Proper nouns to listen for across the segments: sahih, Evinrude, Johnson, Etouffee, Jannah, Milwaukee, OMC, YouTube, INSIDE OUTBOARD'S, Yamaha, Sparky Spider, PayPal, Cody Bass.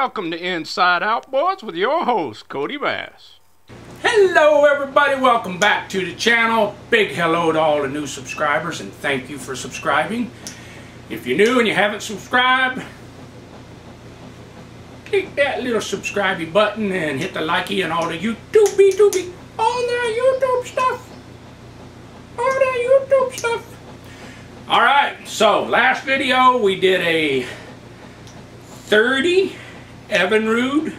Welcome to Inside Outboards with your host, Cody Bass. Hello everybody, welcome back to the channel. Big hello to all the new subscribers and thank you for subscribing. If you're new and you haven't subscribed, click that little subscribe button and hit the likey and all the YouTube, all the YouTube stuff. Alright, so last video we did a 30 Evinrude,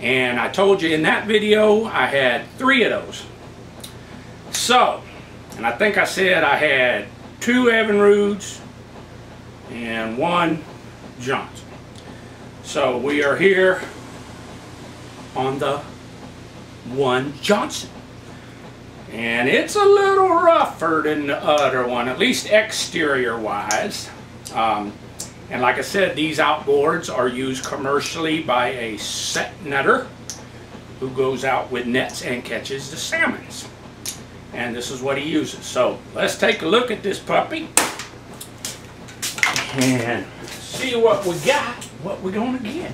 and I told you in that video I had 3 of those. So, and I think I said I had 2 Evinrudes and 1 Johnson. So we are here on the 1 Johnson, and it's a little rougher than the other one, at least exterior wise. And like I said, these outboards are used commercially by a set netter who goes out with nets and catches the salmons. And this is what he uses. So let's take a look at this puppy and see what we got, what we're gonna get.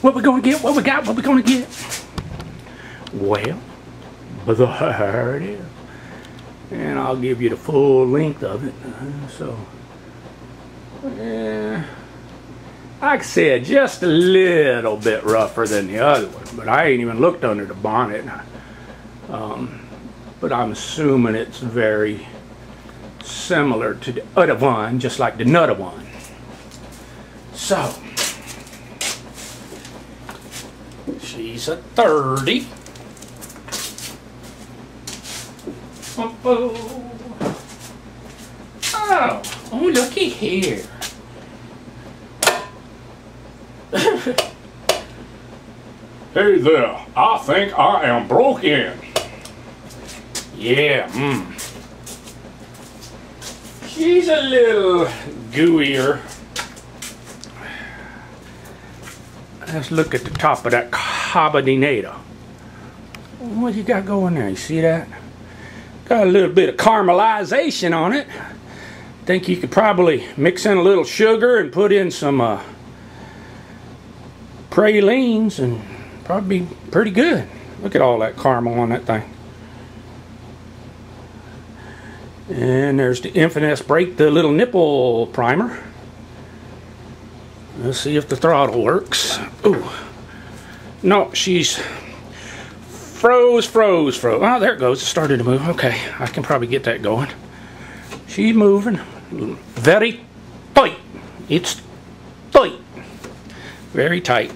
What we're gonna get, what we got, what we're gonna get. Well, there it is. And I'll give you the full length of it. So. Yeah, like I said, just a little bit rougher than the other one, but I ain't even looked under the bonnet. But I'm assuming it's very similar to the other one, just like the nutter one. So, she's a 30. Oh, looky here. Hey there, I think I am broke in. Yeah, She's a little gooier. Let's look at the top of that carbonator. What you got going there, you see that? Got a little bit of caramelization on it. I think you could probably mix in a little sugar and put in some pralines and probably be pretty good. Look at all that caramel on that thing. And there's the Infinite Brake, the little nipple primer. Let's see if the throttle works. Ooh. No, she's froze. Oh, there it goes. It started to move. Okay, I can probably get that going. She's moving. Very tight. It's tight. Very tight.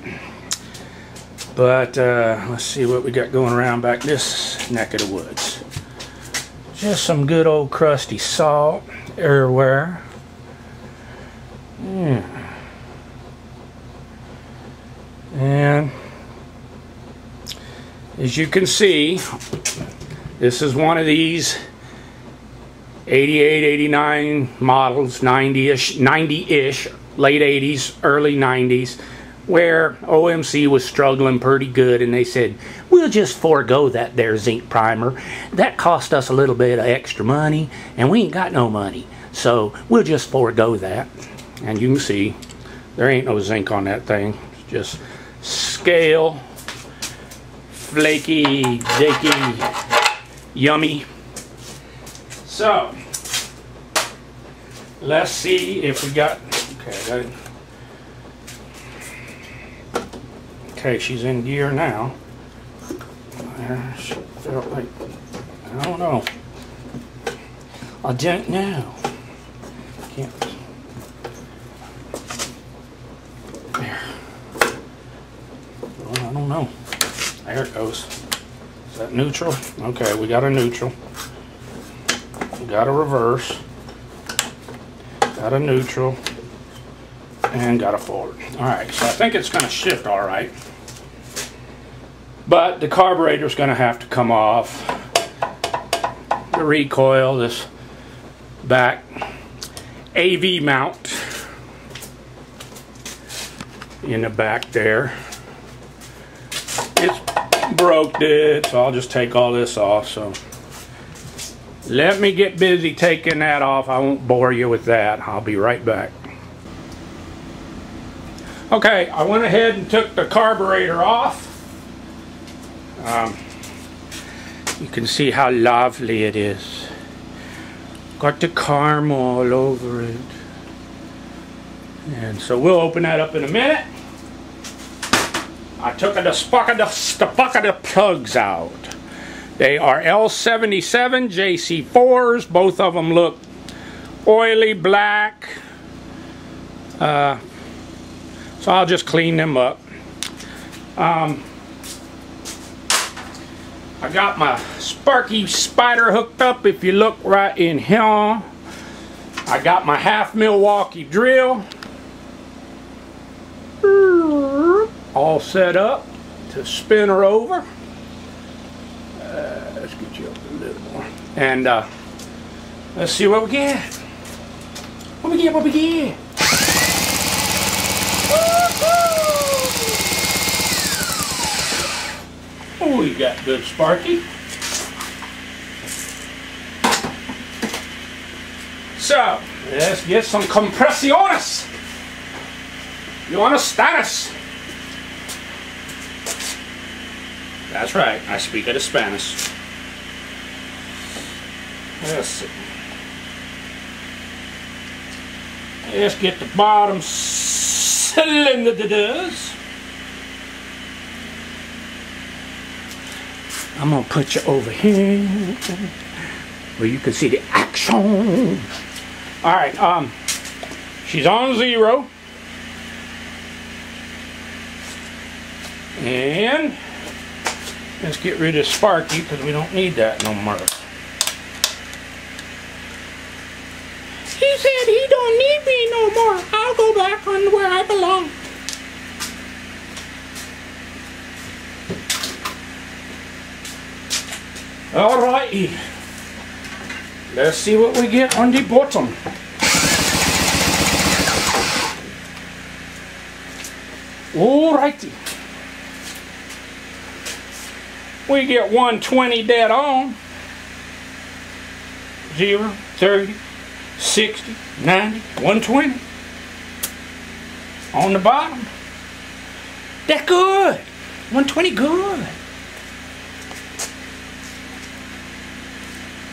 But let's see what we got going around back this neck of the woods. Just some good old crusty salt everywhere. Yeah. And as you can see, this is one of these 88, 89 models, 90-ish, late 80s, early 90s, where OMC was struggling pretty good, and they said, we'll just forego that there zinc primer. That cost us a little bit of extra money, and we ain't got no money, so we'll just forego that. And you can see, there ain't no zinc on that thing. It's just scale, flaky, dicky, yummy. So, let's see if we got, okay, she's in gear now. She felt like, I don't know. I don't know. Can't. There. Well, I don't know. There it goes. Is that neutral? Okay, we got a neutral. Got a reverse, got a neutral, and got a forward. Alright, so I think it's going to shift alright. But the carburetor's going to have to come off. The recoil, this back AV mount in the back there. It's broke, so I'll just take all this off. So let me get busy taking that off. I won't bore you with that. I'll be right back. Okay, I went ahead and took the carburetor off. You can see how lovely it is. Got the caramel all over it. And so we'll open that up in a minute. I took the bucket of plugs out. They are L77 JC4s. Both of them look oily black. So I'll just clean them up. I got my Sparky Spider hooked up. If you look right in here, I got my half Milwaukee drill all set up to spin her over. Let's get you up a little more. And let's see what we get. What we get. Oh, we got good Sparky. So, let's get some compressiones. You want a status? That's right, I speak out of Spanish. Let's see. Let's get the bottom cylinders. I'm gonna put you over here where you can see the action. All right, she's on zero, and let's get rid of Sparky because we don't need that no more. He said he don't need me no more. I'll go back on where I belong. Alrighty, let's see what we get on the bottom. Alrighty, we get 120 dead on, 0, 30, 60, 90, 120 on the bottom. That's good, 120 good.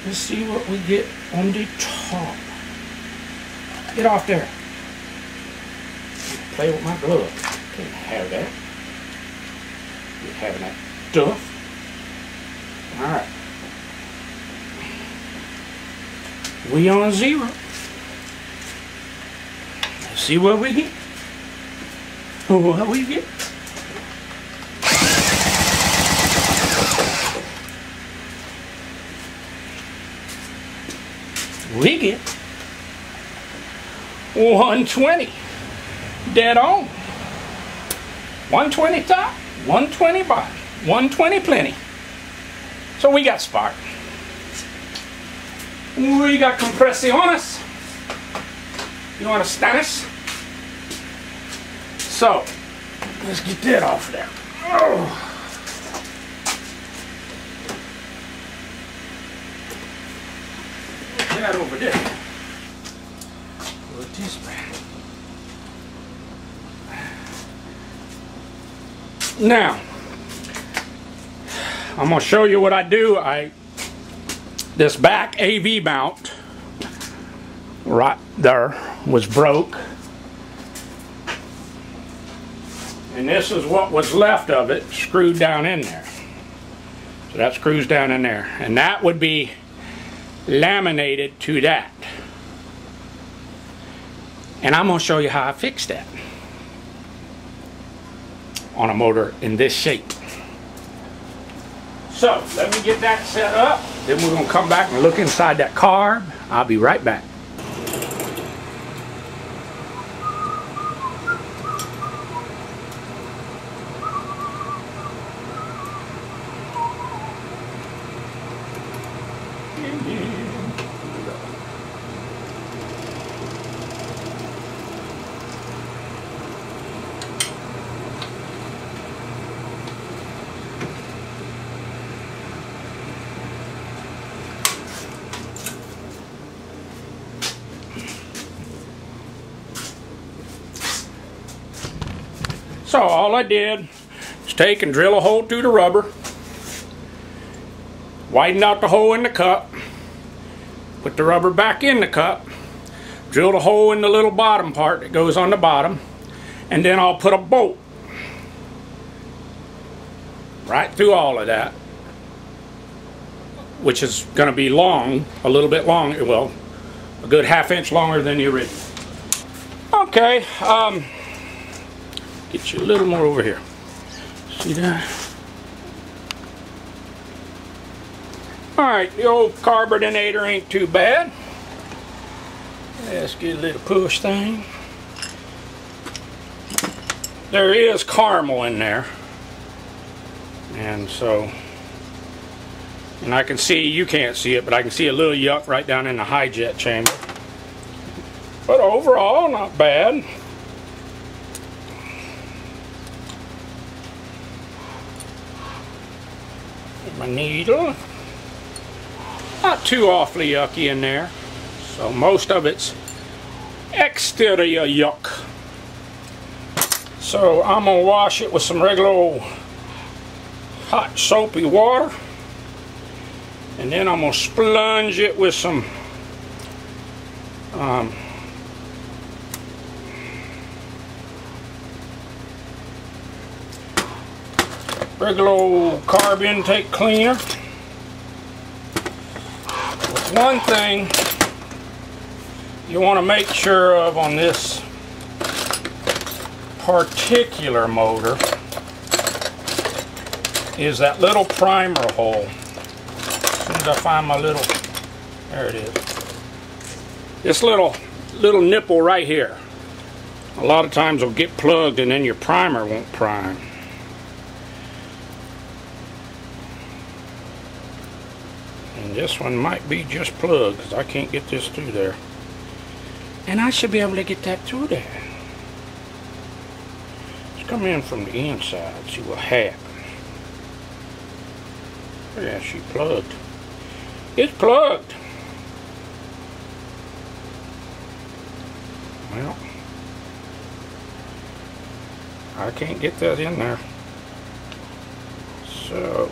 Let's see what we get on the top. Get off there. Play with my glove. Can't have that. You're having that stuff. Alright. We on zero. Let's see what we get. What we get. We get 120 dead on, 120 top, 120 bottom, 120 plenty. So we got spark, we got compressiones, you want a status? So let's get that off there. Oh. That over there. Put this back. Now, I'm gonna show you what I do. This back AV mount right there was broke, and this is what was left of it screwed down in there. So that screws down in there, and that would be laminated to that, and I'm going to show you how I fixed that on a motor in this shape. So let me get that set up, then we're going to come back and look inside that carb. I'll be right back. So all I did is take and drill a hole through the rubber, widen out the hole in the cup, put the rubber back in the cup, drill the hole in the little bottom part that goes on the bottom, and then I'll put a bolt right through all of that, which is going to be long, a little bit long, well, a good ½ inch longer than the original. Okay, get you a little more over here. See that? Alright, the old carburetor ain't too bad. Let's get a little push thing. There is caramel in there. And so, and I can see, you can't see it, but I can see a little yuck right down in the high jet chamber. But overall, not bad. My needle. Not too awfully yucky in there. So most of it's exterior yuck. So I'm going to wash it with some regular old hot soapy water. And then I'm going to sponge it with some regular old carb intake cleaner. But one thing you want to make sure of on this particular motor is that little primer hole. As I find my little, there it is, this little nipple right here, a lot of times will get plugged and then your primer won't prime. And this one might be just plugged because I can't get this through there, and I should be able to get that through there. Let's come in from the inside, see what happens. Yeah, she plugged. It's plugged. Well, I can't get that in there. So,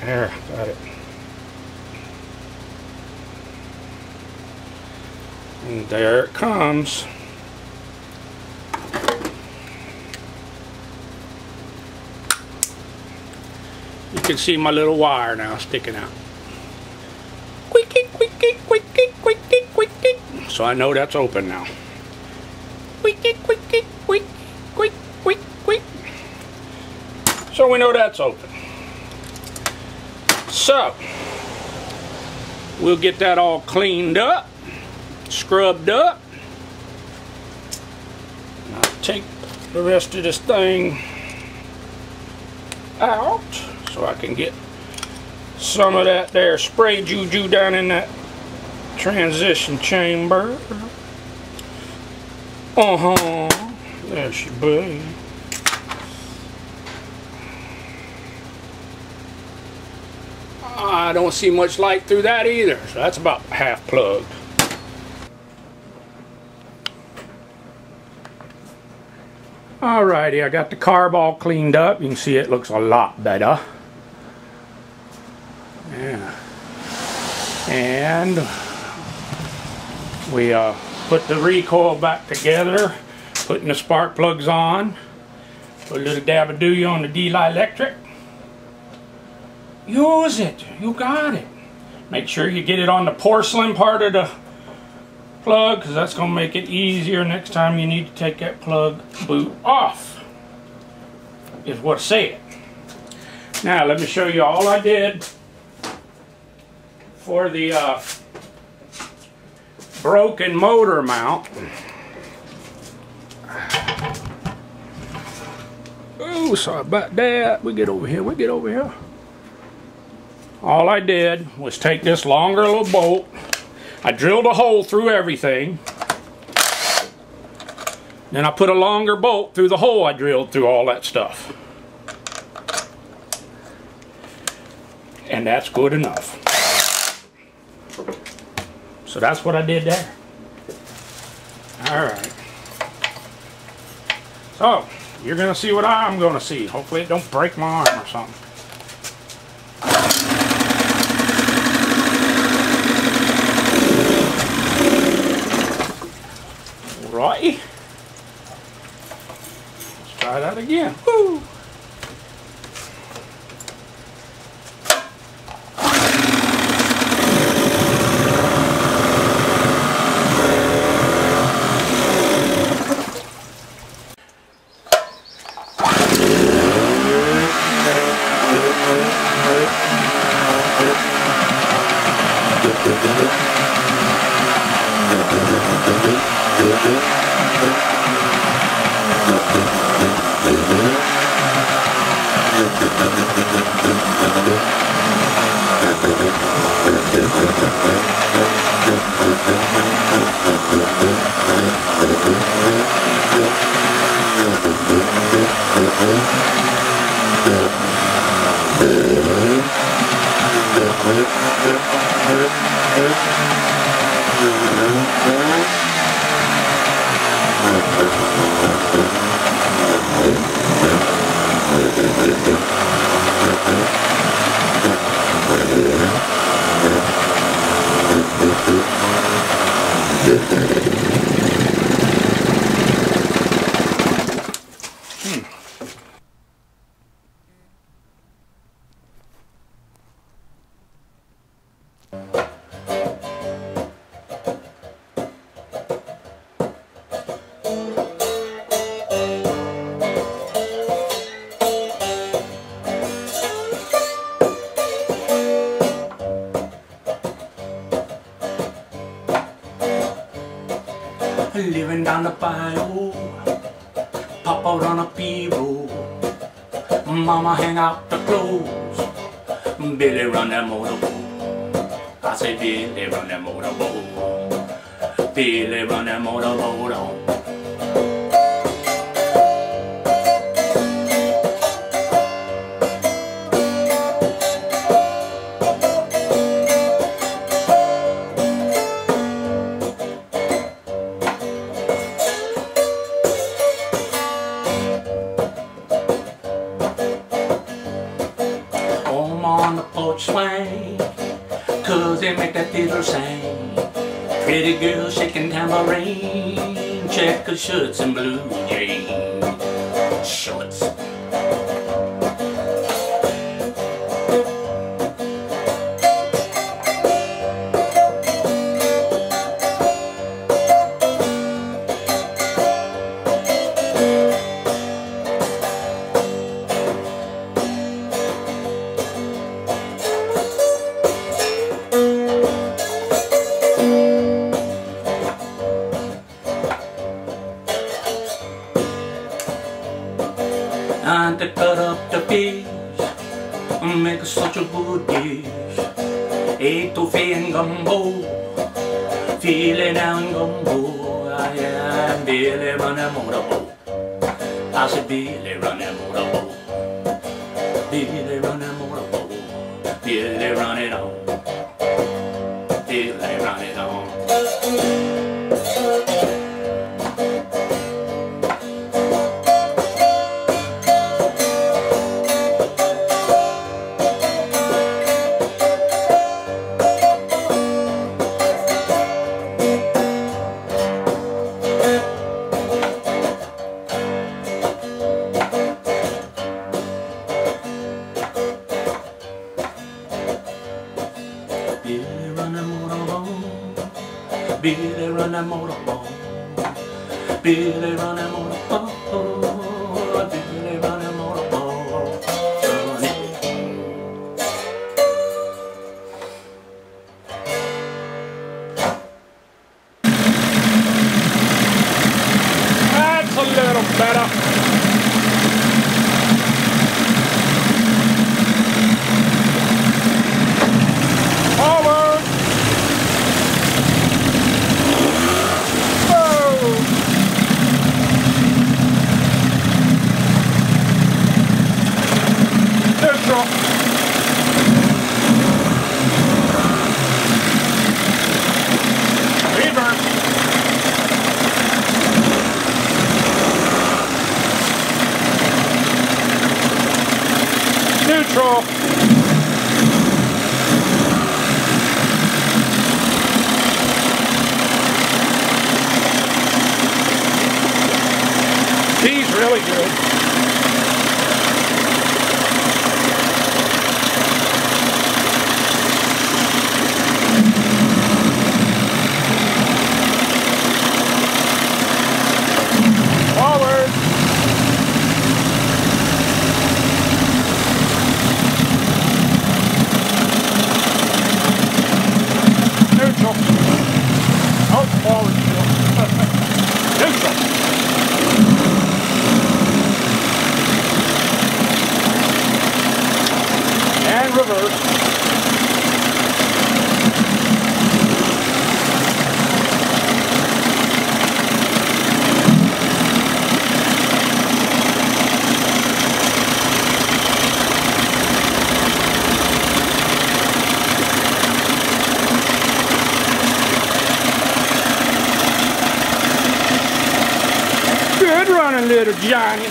there, got it. And there it comes. You can see my little wire now sticking out. Quicky, quicky, quicky, quicky, quicky. So I know that's open now. Quicky, quicky, quick, quick, quick, quick. So we know that's open. So we'll get that all cleaned up, scrubbed up. And I'll take the rest of this thing out, so I can get some of that there spray juju down in that transition chamber. There she be. I don't see much light through that either, so that's about half plugged. Alrighty, I got the carb all cleaned up. You can see it looks a lot better. Yeah. And we put the recoil back together, putting the spark plugs on, put a little dab of dooey on the dielectric. Use it, you got it. Make sure you get it on the porcelain part of the plug, because that's going to make it easier next time you need to take that plug boot off, is what I said. Now let me show you all I did for the broken motor mount. Oh, sorry about that. We get over here. All I did was take this longer little bolt. I drilled a hole through everything. Then I put a longer bolt through the hole I drilled through all that stuff. And that's good enough. So that's what I did there. Alright. So, you're going to see what I'm going to see. Hopefully it don't break my arm or something. Alrighty. Let's try that again. Woo! Living down the bayou, pop out on a P-roll, mama hang out the clothes, Billy run that motorboat. I say Billy run that motorboat, Billy run that motorboat on. Swing, cause they make that fiddle sing. Pretty girl shaking tambourine, checker shirts and blue jeans shorts. And they cut up the fish, make such a good dish. Etouffee and gumbo, filet down gumbo. Yeah, Billy run that motorboat. I said Billy run that motorboat. Billy run that motorboat. Billy run it on. Billy run it on. Billy run that motorboat. Billy run that motorboat. Billy run that motorboat. That's a little better. really good. Little Johnny.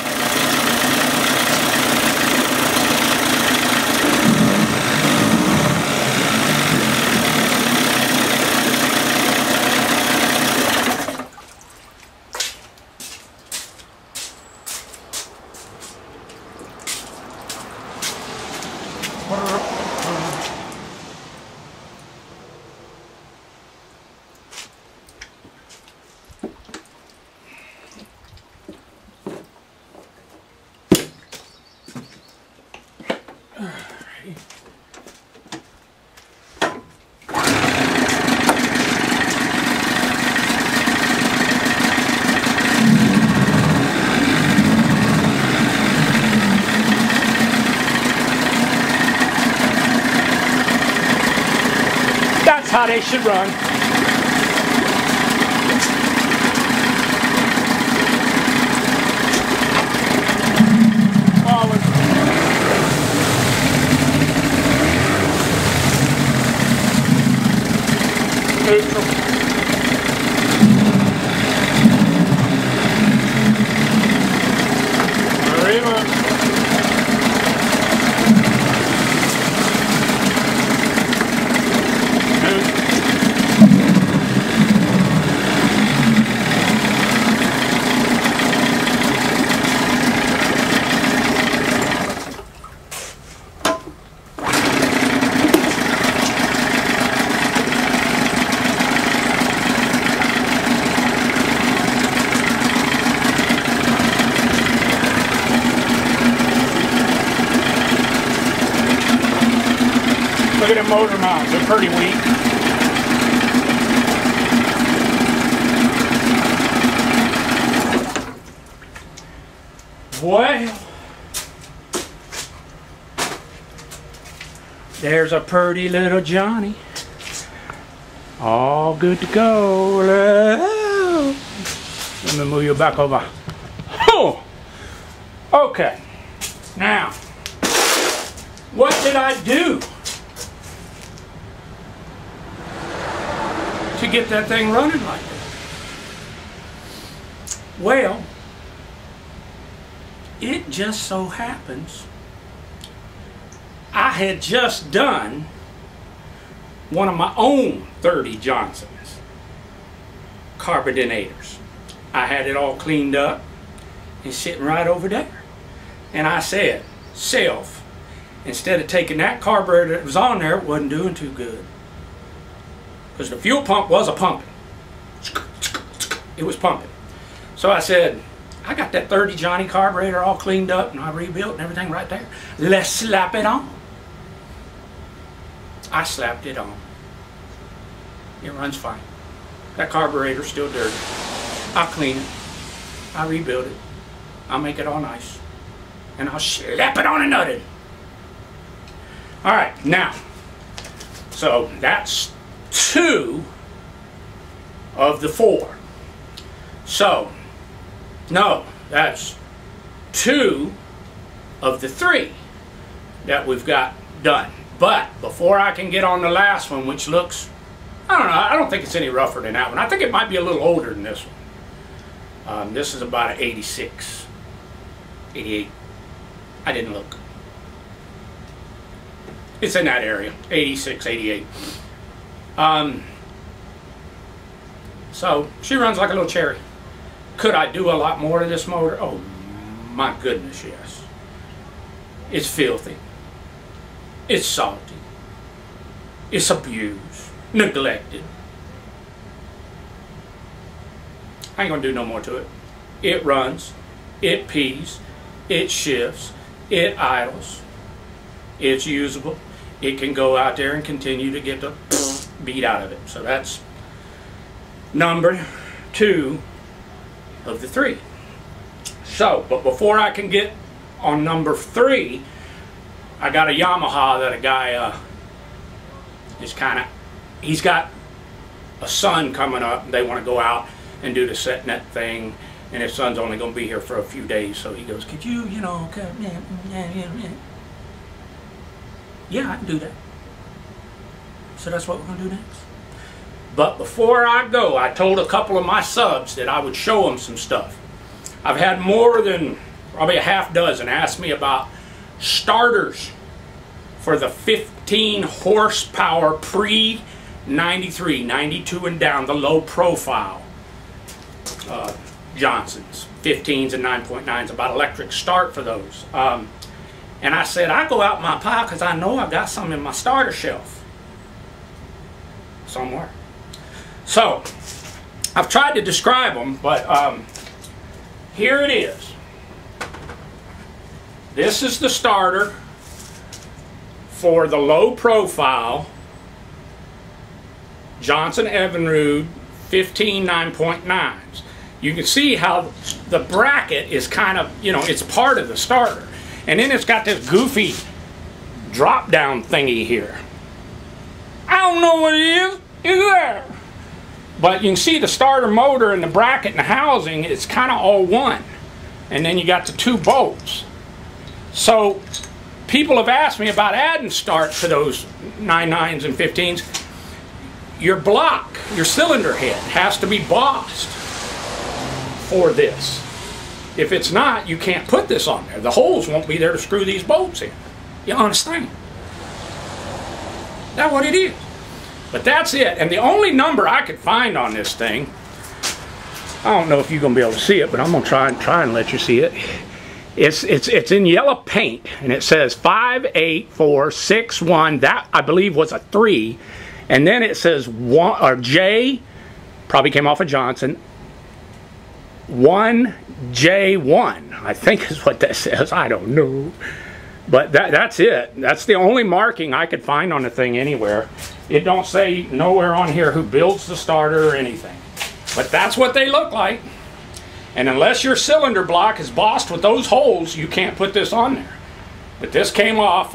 How they should run. Forward. Neutral. Very much. Look at the motor mounts, they're pretty weak. Well, there's a pretty little Johnny. All good to go. Let me move you back over. Oh! Okay. Now, what did I do to get that thing running like that? Well, it just so happens I had just done one of my own 30 Johnsons carbonators. I had it all cleaned up and sitting right over there, and I said, self, instead of taking that carburetor that was on there, it wasn't doing too good. Because the fuel pump was a pumping. It was pumping. So I said, I got that 30 Johnny carburetor all cleaned up and I rebuilt and everything right there. Let's slap it on. I slapped it on. It runs fine. That carburetor's still dirty. I clean it. I rebuild it. I make it all nice. And I'll slap it on another. Alright, now. So that's 2 of the 4. So, no, that's 2 of the 3 that we've got done. But before I can get on the last one, which looks, I don't know, I don't think it's any rougher than that one. I think it might be a little older than this one. This is about an 86, 88. I didn't look. It's in that area, 86, 88. So she runs like a little cherry. Could I do a lot more to this motor? Oh my goodness, yes. It's filthy. It's salty. It's abused. Neglected. I ain't gonna do no more to it. It runs. It pees. It shifts. It idles. It's usable. It can go out there and continue to get the beat out of it. So that's number 2 of the 3. So, but before I can get on number 3, I got a Yamaha that a guy is kind of, he's got a son coming up. They want to go out and do the set net thing, and his son's only going to be here for a few days. So he goes, could you, you know, yeah, I can do that. So that's what we're going to do next. But before I go, I told a couple of my subs that I would show them some stuff. I've had more than probably a half dozen ask me about starters for the 15 horsepower pre-93, 92 and down, the low profile Johnsons, 15s and 9.9s, about electric start for those. And I said, I go out in my pile because I know I've got some in my starter shelf somewhere. So, I've tried to describe them, but here it is. This is the starter for the low profile Johnson Evinrude 15 9.9s. You can see how the bracket is kind of, you know, it's part of the starter. And then it's got this goofy drop down thingy here. I don't know what it is. It's there. But you can see the starter motor and the bracket and the housing, it's kind of all one. And then you got the 2 bolts. So people have asked me about adding start for those 9.9s and 15s. Your block, your cylinder head has to be bossed for this. If it's not, you can't put this on there. The holes won't be there to screw these bolts in. You understand? That's what it is. But that's it. And the only number I could find on this thing, I don't know if you're gonna be able to see it, but I'm gonna try and let you see it. It's in yellow paint, and it says 58461. That I believe was a 3, and then it says one or J, probably came off of Johnson. 1J1, I think is what that says. I don't know, but that's it. That's the only marking I could find on the thing anywhere. It don't say nowhere on here who builds the starter or anything, but that's what they look like. And unless your cylinder block is bossed with those holes, you can't put this on there. But this came off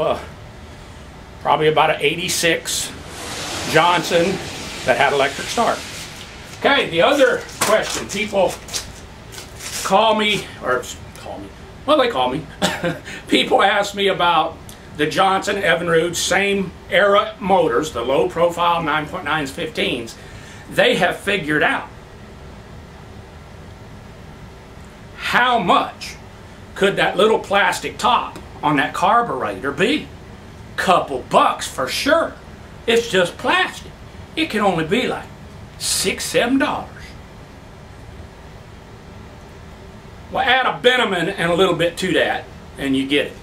probably about an 86 Johnson that had electric start. Okay, the other question, people they call me people ask me about the Johnson Evinrude, same era motors, the low profile 9.9s, 15s. They have figured out how much could that little plastic top on that carburetor be? Couple bucks for sure. It's just plastic. It can only be like $6, $7. Well, add a Benjamin and a little bit to that, and you get it.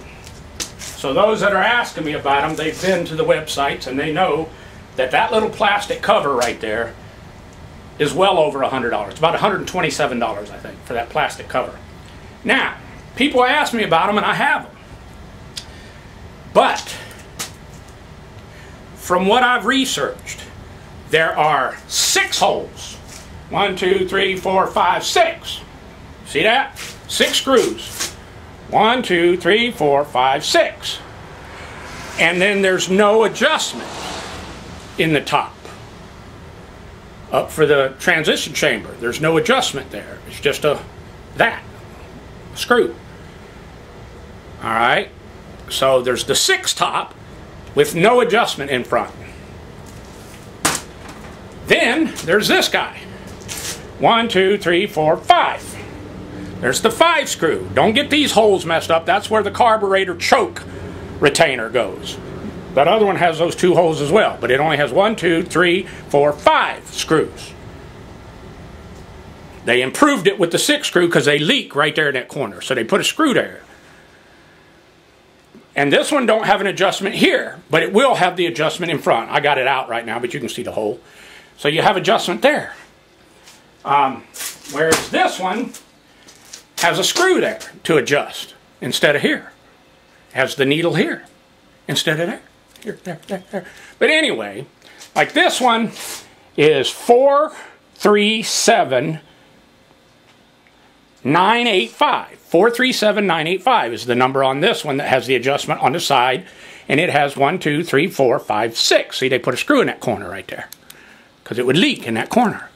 So those that are asking me about them, they've been to the websites, and they know that that little plastic cover right there is well over $100. It's about $127, I think, for that plastic cover. Now, people ask me about them, and I have them. But from what I've researched, there are 6 holes. 1, 2, 3, 4, 5, 6. See that? 6 screws. 1, 2, 3, 4, 5, 6. And then there's no adjustment in the top. Up for the transition chamber, there's no adjustment there. It's just a screw. All right. So there's the 6 top with no adjustment in front. Then there's this guy. 1, 2, 3, 4, 5. There's the 5 screw. Don't get these holes messed up. That's where the carburetor choke retainer goes. That other one has those 2 holes as well, but it only has 1, 2, 3, 4, 5 screws. They improved it with the 6 screw because they leak right there in that corner. So they put a screw there. And this one don't have an adjustment here, but it will have the adjustment in front. I got it out right now, but you can see the hole. So you have adjustment there. Whereas this one has a screw there to adjust instead of here. Has the needle here instead of there. Here, there, there, there. But anyway, like this one is 437,985. 437,985 is the number on this one that has the adjustment on the side, and it has 1, 2, 3, 4, 5, 6. See, they put a screw in that corner right there because it would leak in that corner.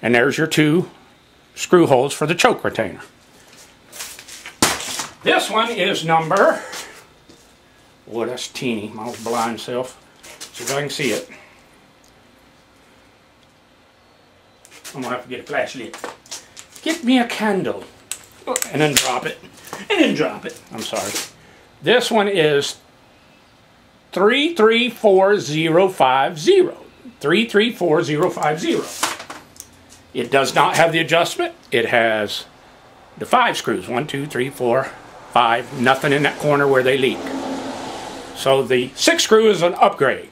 And there's your 2 screw holes for the choke retainer. This one is number, boy, that's teeny, my old blind self. See if I can see it. I'm gonna have to get a flashlight. Get me a candle. And then drop it. And then drop it. I'm sorry. This one is 334,050. 334,050. It does not have the adjustment. It has the 5 screws. 1, 2, 3, 4, 5. Nothing in that corner where they leak. So the 6 screw is an upgrade.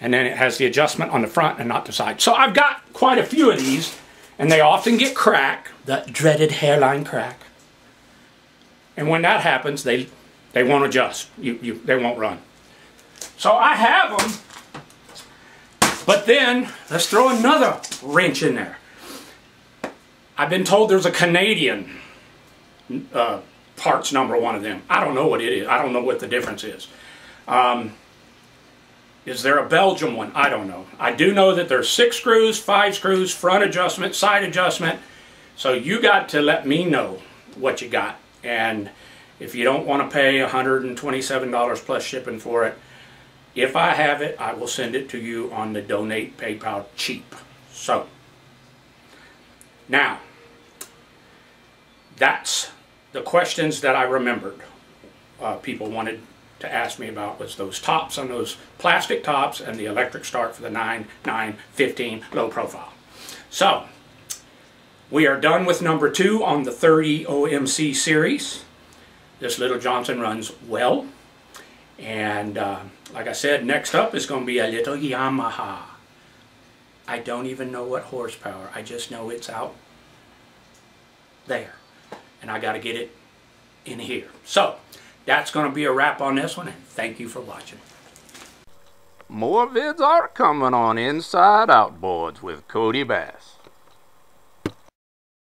And then it has the adjustment on the front and not the side. So I've got quite a few of these, and they often get crack, that dreaded hairline crack. And when that happens, they won't adjust. They won't run. So I have them, but then let's throw another wrench in there. I've been told there's a Canadian parts number, one of them. I don't know what it is. I don't know what the difference is. Is there a Belgium one? I don't know. I do know that there's 6 screws, 5 screws, front adjustment, side adjustment. So you got to let me know what you got. And if you don't want to pay $127 plus shipping for it, if I have it, I will send it to you on the donate PayPal cheap. So, now, that's the questions that I remembered people wanted to ask me about, was those tops on those plastic tops and the electric start for the 9915 low profile. So we are done with number 2 on the 30 OMC series. This little Johnson runs well, and like I said, next up is going to be a little Yamaha. I don't even know what horsepower. I just know it's out there, and I got to get it in here. So that's going to be a wrap on this one, and thank you for watching. More vids are coming on Inside Outboards with Cody Bass.